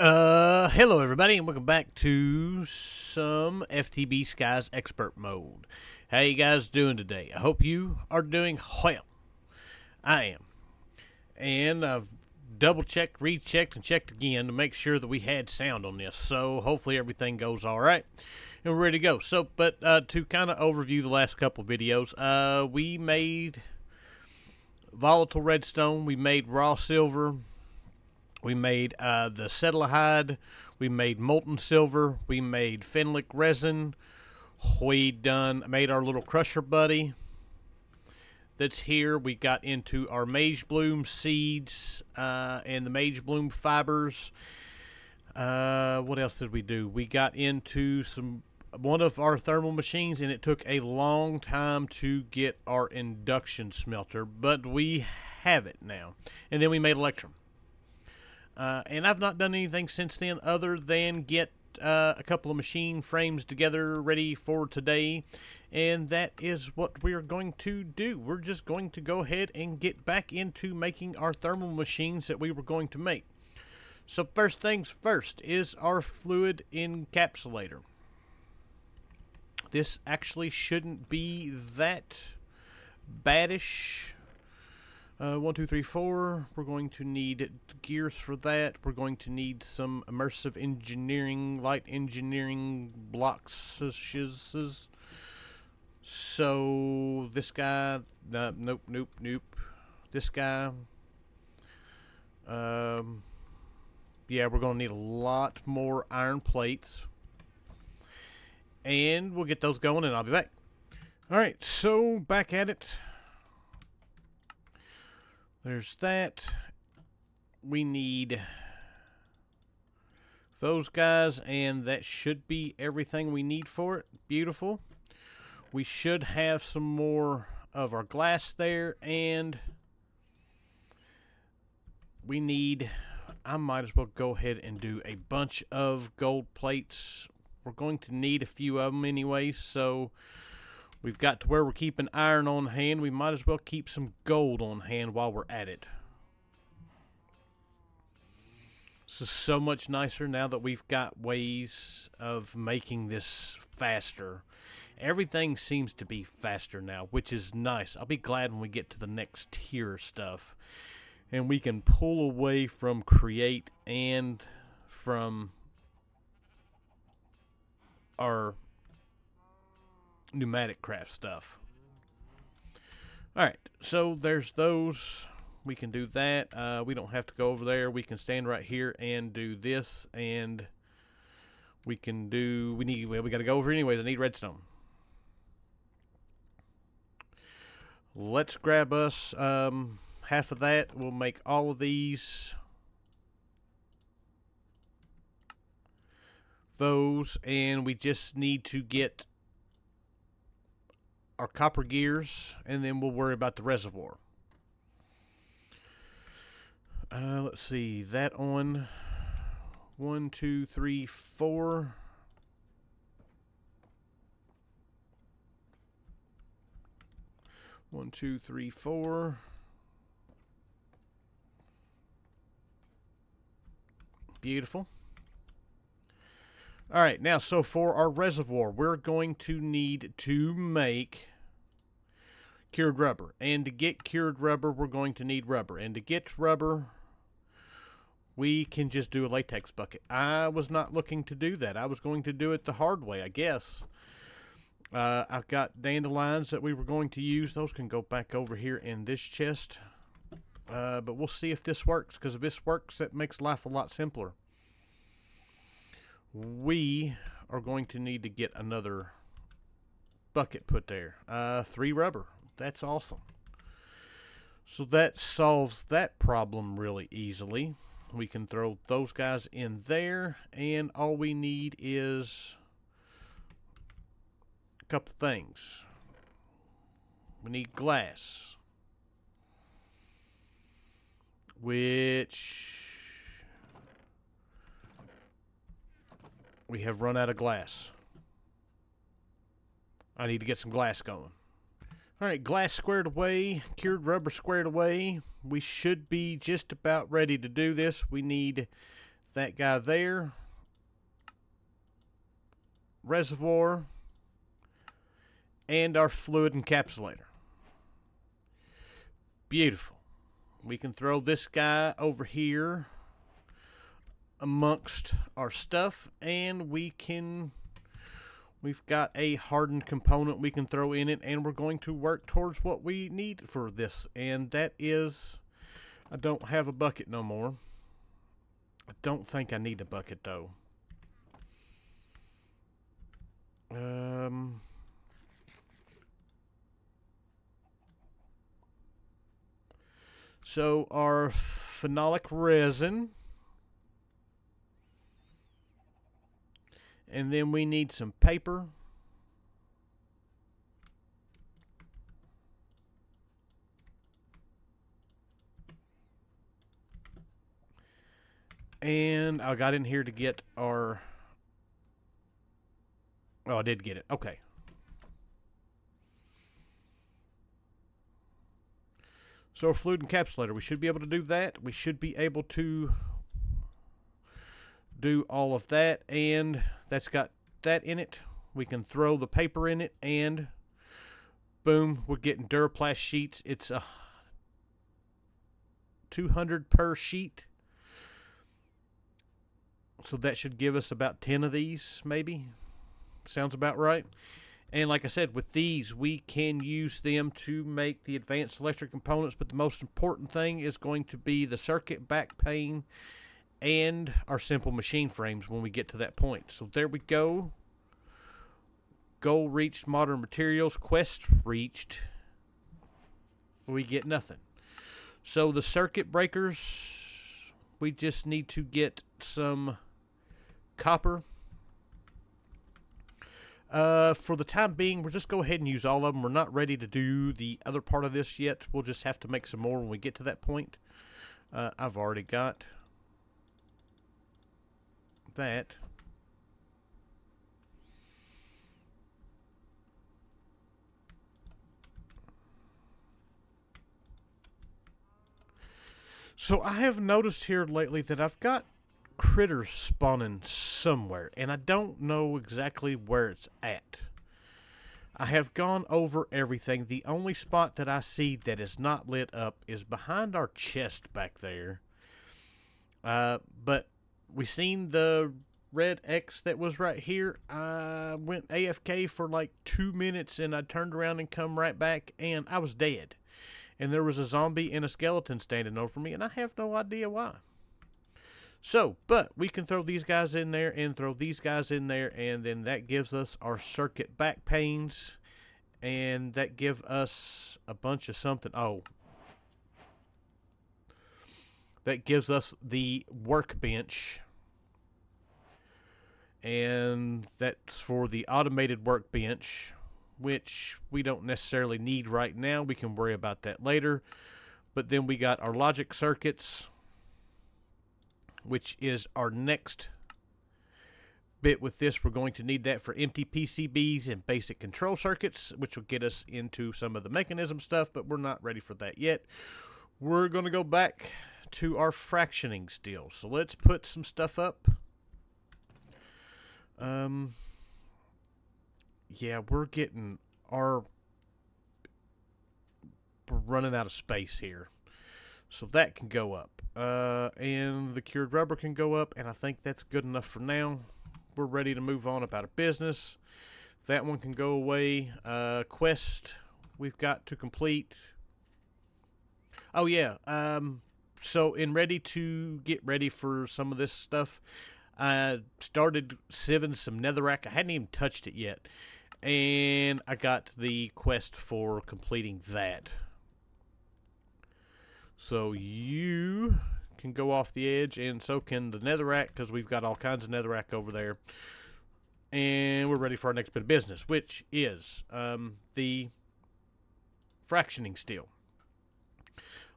Hello everybody and welcome back to some FTB Skies Expert Mode. How you guys doing today? I hope you are doing well. I am. And I've double checked, rechecked, and checked again to make sure that we had sound on this. So hopefully everything goes alright and we're ready to go. So, but to kind of overview the last couple videos, we made volatile redstone, we made raw silver, we made the acetaldehyde, we made molten silver, we made phenolic resin, we made our little crusher buddy that's here. We got into our mage bloom seeds and the mage bloom fibers. What else did we do? We got into one of our thermal machines, and it took a long time to get our induction smelter, but we have it now. And then we made Electrum. And I've not done anything since then other than get a couple of machine frames together ready for today. And that is what we're going to do. We're just going to go ahead and get back into making our thermal machines that we were going to make. So first things first is our fluid encapsulator. This actually shouldn't be that baddish. 1, 2, 3, 4. We're going to need gears for that. We're going to need some immersive engineering, light engineering blocks. So this guy, nope. This guy. Yeah, we're going to need a lot more iron plates. And we'll get those going and I'll be back. Alright, so back at it. There's that. We need those guys, and that should be everything we need for it. Beautiful. We should have some more of our glass there, and we need, I might as well go ahead and do a bunch of gold plates. We're going to need a few of them anyway, so we've got to where we're keeping iron on hand. We might as well keep some gold on hand while we're at it. This is so much nicer now that we've got ways of making this faster. Everything seems to be faster now, which is nice. I'll be glad when we get to the next tier stuff. And we can pull away from create and from our pneumatic craft stuff. Alright, so there's those. We can do that. We don't have to go over there. We can stand right here and do this, and we can do, we gotta go over anyways. I need redstone. Let's grab us half of that. We'll make all of these, those, and we just need to get our copper gears, and then we'll worry about the reservoir. Let's see, that on 1, 2, 3, 4. One, two, three, four. Beautiful. All right, now, so for our reservoir, we're going to need to make cured rubber. And to get cured rubber, we're going to need rubber. And to get rubber, we can just do a latex bucket. I was not looking to do that. I was going to do it the hard way, I guess. I've got dandelions that we were going to use. Those can go back over here in this chest. But we'll see if this works, because if this works, that makes life a lot simpler. We are going to need to get another bucket put there. 3 rubber. That's awesome. So that solves that problem really easily. We can throw those guys in there, and all we need is a couple things. We need glass, which we have run out of glass. I need to get some glass going. Alright, glass squared away. Cured rubber squared away. We should be just about ready to do this. We need That guy there. Reservoir. And our fluid encapsulator. Beautiful. We can throw this guy over here amongst our stuff, and we can, we've got a hardened component we can throw in it, and we're going to work towards what we need for this, and that is, I don't have a bucket no more. I don't think I need a bucket though. So our phenolic resin, and then we need some paper, and I got in here to get our, oh, I did get it, okay. So our fluid encapsulator, we should be able to do that. We should be able to do all of that, and that's got that in it. We can throw the paper in it, and boom, we're getting Duroplast sheets. It's a 200 per sheet, so that should give us about 10 of these, maybe. Sounds about right. And like I said, with these, we can use them to make the advanced electric components, but the most important thing is going to be the circuit backplane and our simple machine frames when we get to that point. So there we go. Goal reached, modern materials, quest reached. We get nothing. So the circuit breakers, we just need to get some copper. For the time being, we'll just go ahead and use all of them. We're not ready to do the other part of this yet. We'll just have to make some more when we get to that point. I've already got that. So I have noticed here lately that I've got critters spawning somewhere, and I don't know exactly where it's at. I have gone over everything. The only spot that I see that is not lit up is behind our chest back there. But we seen the red X that was right here. I went AFK for like 2 minutes, and I turned around and come right back, and I was dead. And there was a zombie and a skeleton standing over me, and I have no idea why. So, but we can throw these guys in there and throw these guys in there, and then that gives us our circuit back panes, and that give us a bunch of something. Oh, that gives us the workbench, and that's for the automated workbench, which we don't necessarily need right now. We can worry about that later. But then we got our logic circuits, which is our next bit with this. We're going to need that for empty PCBs and basic control circuits, which will get us into some of the mechanism stuff, but we're not ready for that yet. We're going to go back to our fractioning steel. So let's put some stuff up. Yeah, we're getting our... We're running out of space here. So that can go up. And the cured rubber can go up, and I think that's good enough for now. We're ready to move on about our business. That one can go away. Quest we've got to complete. Oh yeah, so in ready to get ready for some of this stuff, I started sieving some netherrack. I hadn't even touched it yet, and I got the quest for completing that. So you can go off the edge, and so can the netherrack, because we've got all kinds of netherrack over there. And we're ready for our next bit of business, which is the fractioning steel.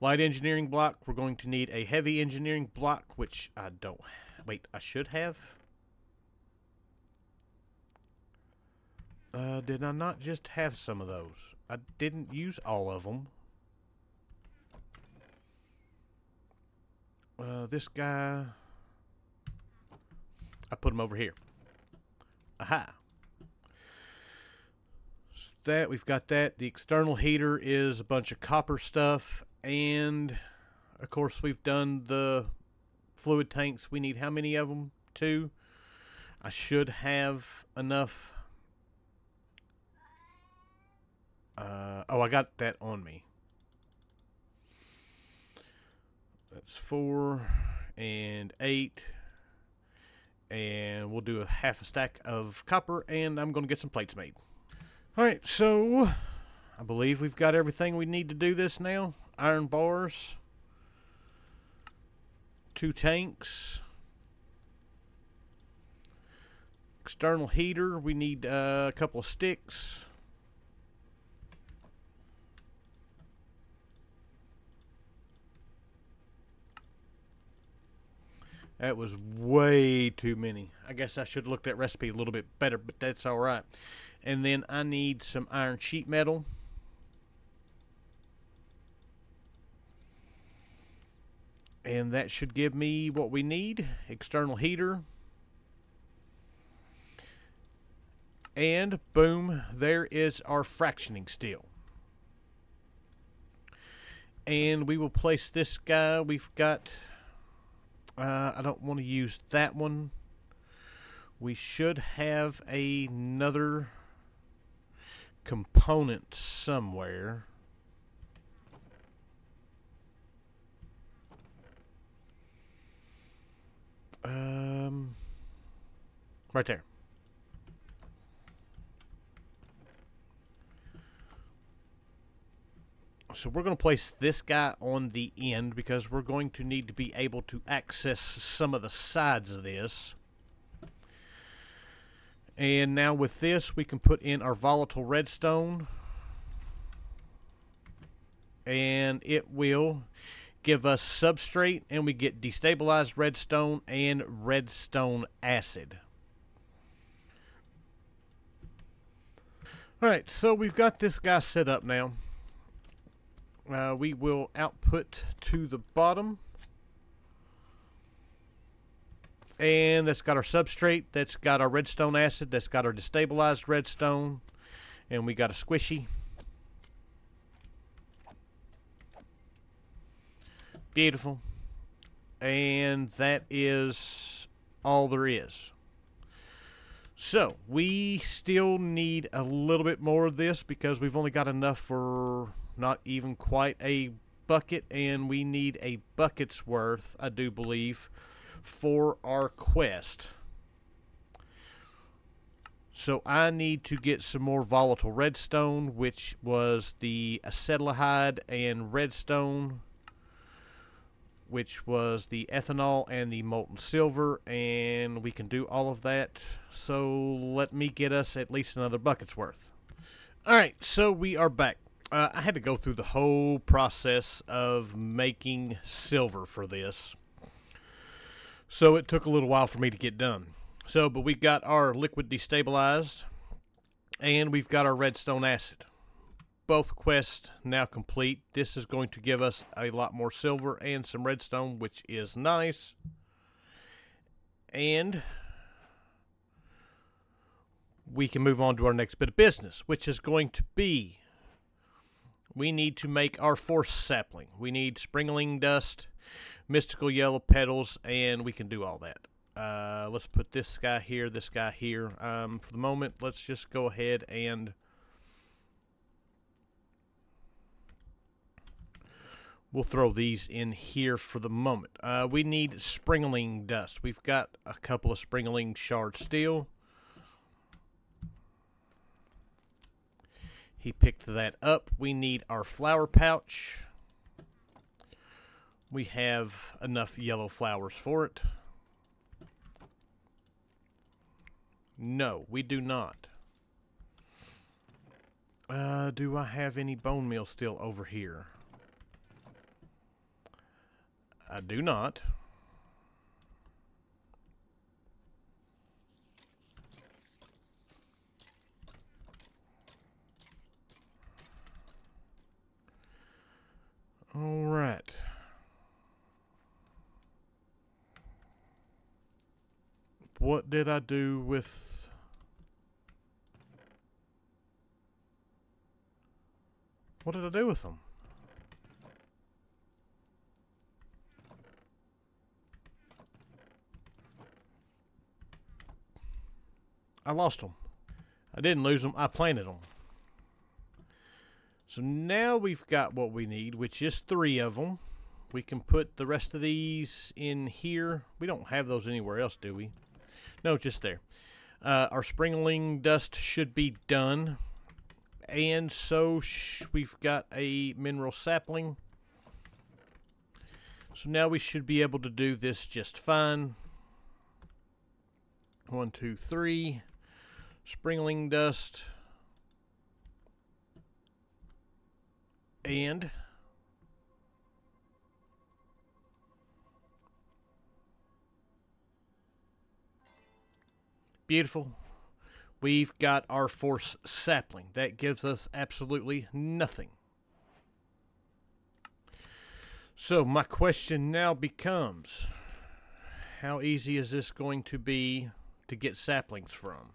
Light engineering block. We're going to need a heavy engineering block, which I don't... Wait, I should have. Did I not just have some of those? I didn't use all of them. This guy, I put them over here. Aha. So that, we've got that. The external heater is a bunch of copper stuff. And, of course, we've done the fluid tanks. We need how many of them? 2. I should have enough. Oh, I got that on me. That's 4 and 8. And we'll do a half a stack of copper, and I'm going to get some plates made. Alright, so I believe we've got everything we need to do this now. Iron bars. 2 tanks. External heater. We need a couple of sticks. That was way too many. I guess I should have looked at that recipe a little bit better, but that's all right. And then I need some iron sheet metal. And that should give me what we need. External heater. And boom, there is our fractioning steel. And we will place this guy. We've got... I don't want to use that one. We should have another component somewhere. Right there. So we're going to place this guy on the end because we're going to need to be able to access some of the sides of this. And now with this, we can put in our volatile redstone. And it will give us substrate, and we get destabilized redstone and redstone acid. Alright, so we've got this guy set up now. We will output to the bottom. And that's got our substrate. That's got our redstone acid. That's got our destabilized redstone. And we got a squishy. Beautiful. And that is all there is. So, we still need a little bit more of this because we've only got enough for... not even quite a bucket, and we need a bucket's worth, I do believe, for our quest. So I need to get some more volatile redstone, which was the acetaldehyde and redstone, which was the ethanol and the molten silver, and we can do all of that. So let me get us at least another bucket's worth. Alright, so we are back. I had to go through the whole process of making silver for this. So it took a little while for me to get done. So, but we've got our liquid destabilized. And we've got our redstone acid. Both quests now complete. This is going to give us a lot more silver and some redstone, which is nice. And... we can move on to our next bit of business, which is going to be... we need to make our force sapling. We need sprinkling dust, mystical yellow petals, and we can do all that. Let's put this guy here, this guy here. For the moment, let's just go ahead and... we'll throw these in here for the moment. We need sprinkling dust. We've got a couple of sprinkling shard steel. He picked that up. We need our flower pouch. We have enough yellow flowers for it. No, we do not. Do I have any bone meal still over here? I do not. All right. What did I do with... What did I do with them? I lost them. I didn't lose them, I planted them. So now we've got what we need, which is 3 of them. We can put the rest of these in here. We don't have those anywhere else, do we? No, just there. Our sprinkling dust should be done. And so we've got a mineral sapling. So now we should be able to do this just fine. 1, 2, 3. Sprinkling dust. And beautiful. We've got our force sapling. That gives us absolutely nothing. So my question now becomes, how easy is this going to be to get saplings from?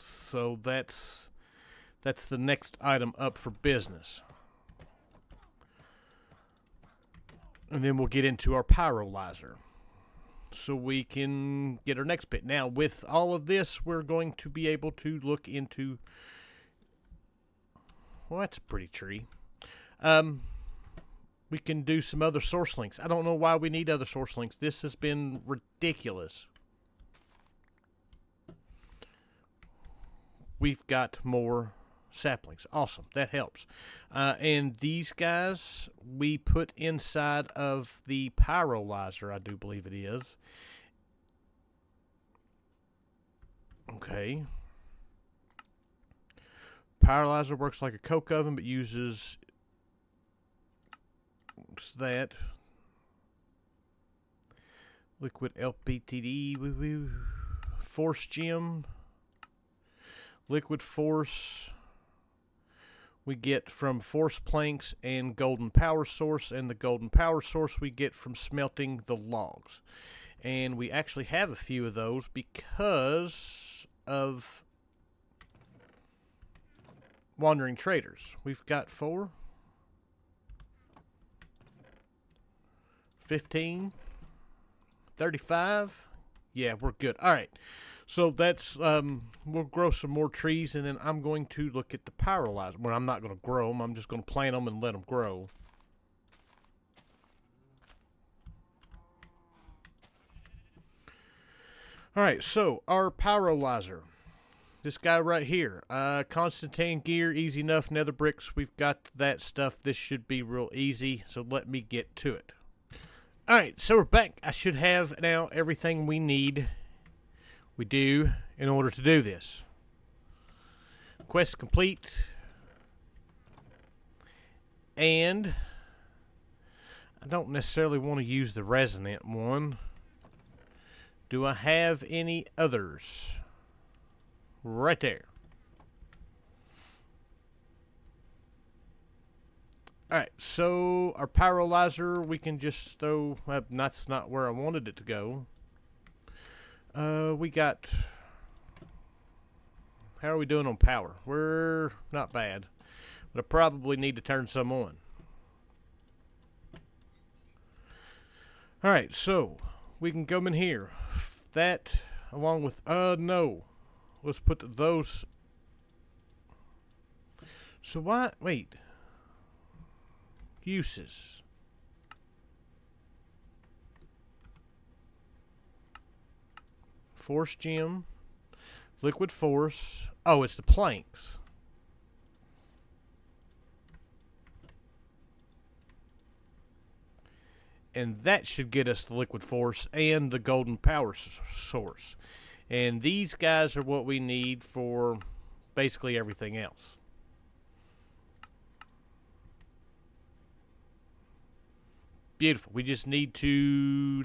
So that's the next item up for business. And then we'll get into our pyrolyzer. So we can get our next bit. Now, with all of this, we're going to be able to look into... Well, that's a pretty tree. We can do some other source links. I don't know why we need other source links. This has been ridiculous. We've got more saplings. Awesome. That helps. And these guys we put inside of the pyrolyzer, I do believe it is. Okay. Pyrolyzer works like a coke oven, but uses that liquid LPTD, Force Gem, liquid force. We get from force planks and golden power source, and the golden power source we get from smelting the logs. And we actually have a few of those because of wandering traders. We've got 4. 15. 35. Yeah, we're good. All right. So that's, we'll grow some more trees, and then I'm going to look at the pyrolyzer. Well, I'm not going to grow them. I'm just going to plant them and let them grow. All right, so our pyrolyzer. This guy right here. Constantine gear, easy enough. Nether bricks, we've got that stuff. This should be real easy, so let me get to it. All right, so we're back. I should have now everything we need. We do in order to do this. Quest complete. And I don't necessarily want to use the resonant one. Do I have any others? Right there. Alright, so our pyrolyzer, we can just throw up. That's not where I wanted it to go. We got, how are we doing on power? We're not bad, but I probably need to turn some on. All right, so we can come in here. That along with, no, let's put those. So why, wait, uses. Force Gem, liquid force. Oh, it's the planks. And that should get us the liquid force and the golden power source. And these guys are what we need for basically everything else. Beautiful. We just need to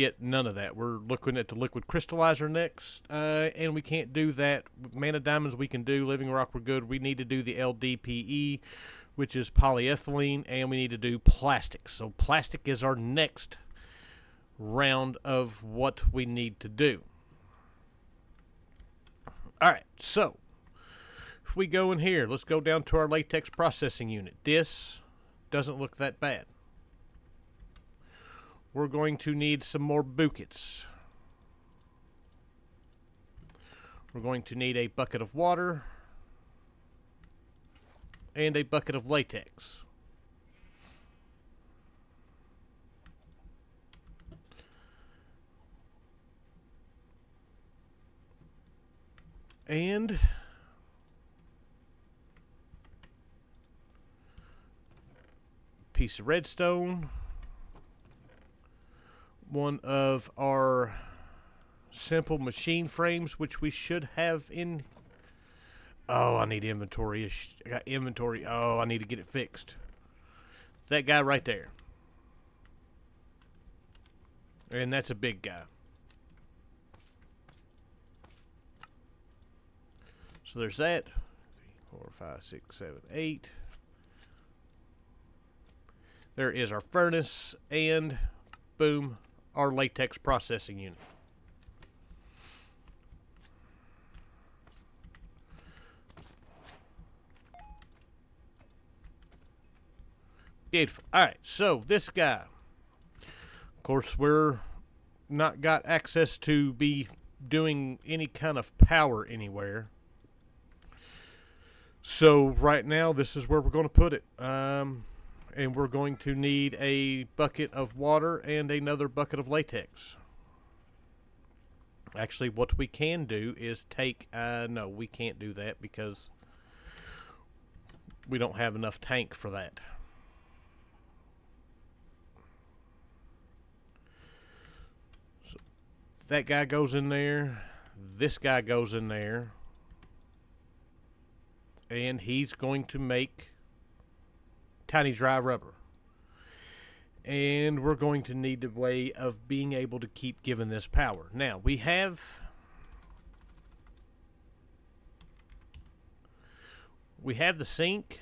get none of that. We're looking at the liquid crystallizer next, and we can't do that. Mana diamonds we can do, living rock we're good. We need to do the LDPE, which is polyethylene, and we need to do plastics. So plastic is our next round of what we need to do. Alright, so if we go in here, let's go down to our latex processing unit. This doesn't look that bad. We're going to need some more buckets. We're going to need a bucket of water and a bucket of latex. And piece of redstone, one of our simple machine frames, which we should have in. Oh, I need inventory. I got inventory. Oh, I need to get it fixed. That guy right there. And that's a big guy. So there's that. 3, 4, 5, 6, 7, 8. There is our furnace, and boom, our latex processing unit. Beautiful. Alright, so this guy. Of course, we're not got access to be doing any kind of power anywhere. So right now, this is where we're going to put it. And we're going to need a bucket of water and another bucket of latex. Actually, what we can do is take... no, we can't do that because we don't have enough tank for that. So that guy goes in there. This guy goes in there. And he's going to make tiny dry rubber. And we're going to need the way of being able to keep giving this power. Now, we have... we have the sink.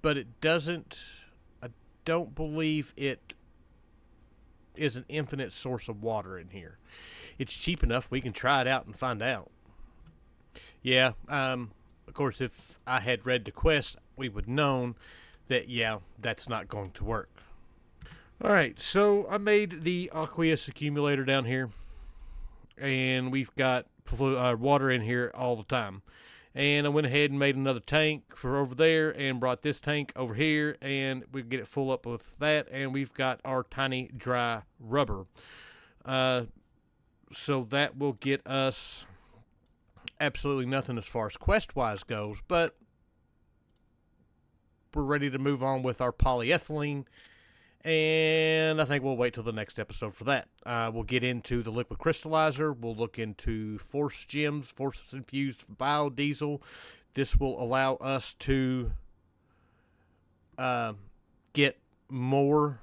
But it doesn't... I don't believe it is an infinite source of water in here. It's cheap enough. We can try it out and find out. Yeah, of course, if I had read the quest, we would known that, yeah, that's not going to work. Alright, so I made the aqueous accumulator down here. And we've got water in here all the time. And I went ahead and made another tank for over there and brought this tank over here. And we get it full up with that. And we've got our tiny dry rubber. So that will get us... absolutely nothing as far as quest-wise goes, but we're ready to move on with our polyethylene, and I think we'll wait till the next episode for that. We'll get into the liquid crystallizer. We'll look into force gems, force-infused biodiesel. This will allow us to get more...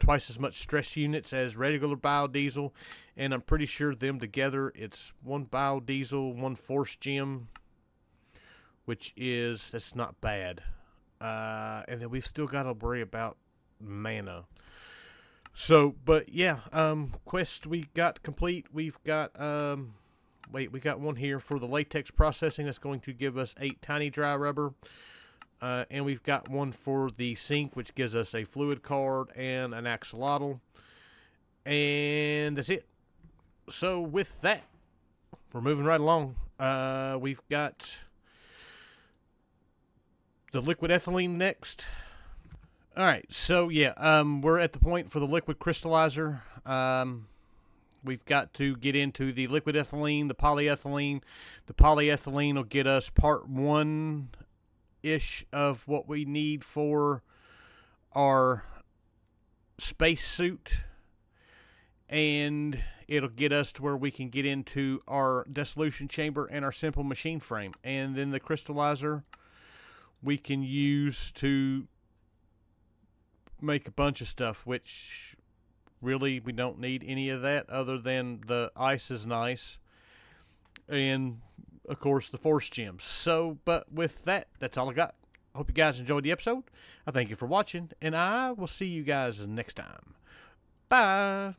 twice as much stress units as regular biodiesel, and I'm pretty sure them together, it's one biodiesel, one force gem, which is, that's not bad. And then we've still got to worry about mana. So, but yeah, quest we got complete. We've got, wait, we got one here for the latex processing. That's going to give us 8 tiny dry rubber. And we've got one for the sink, which gives us a fluid card and an axolotl. And that's it. So with that, we're moving right along. We've got the liquid ethylene next. All right. So, yeah, we're at the point for the liquid crystallizer. We've got to get into the liquid ethylene, the polyethylene. The polyethylene will get us part 1... ish of what we need for our space suit, and it'll get us to where we can get into our dissolution chamber and our simple machine frame, and then the crystallizer we can use to make a bunch of stuff, which really we don't need any of that other than the ice is nice. And, of course, the force gems. So, but with that, that's all I got. I hope you guys enjoyed the episode. I thank you for watching, and I will see you guys next time. Bye!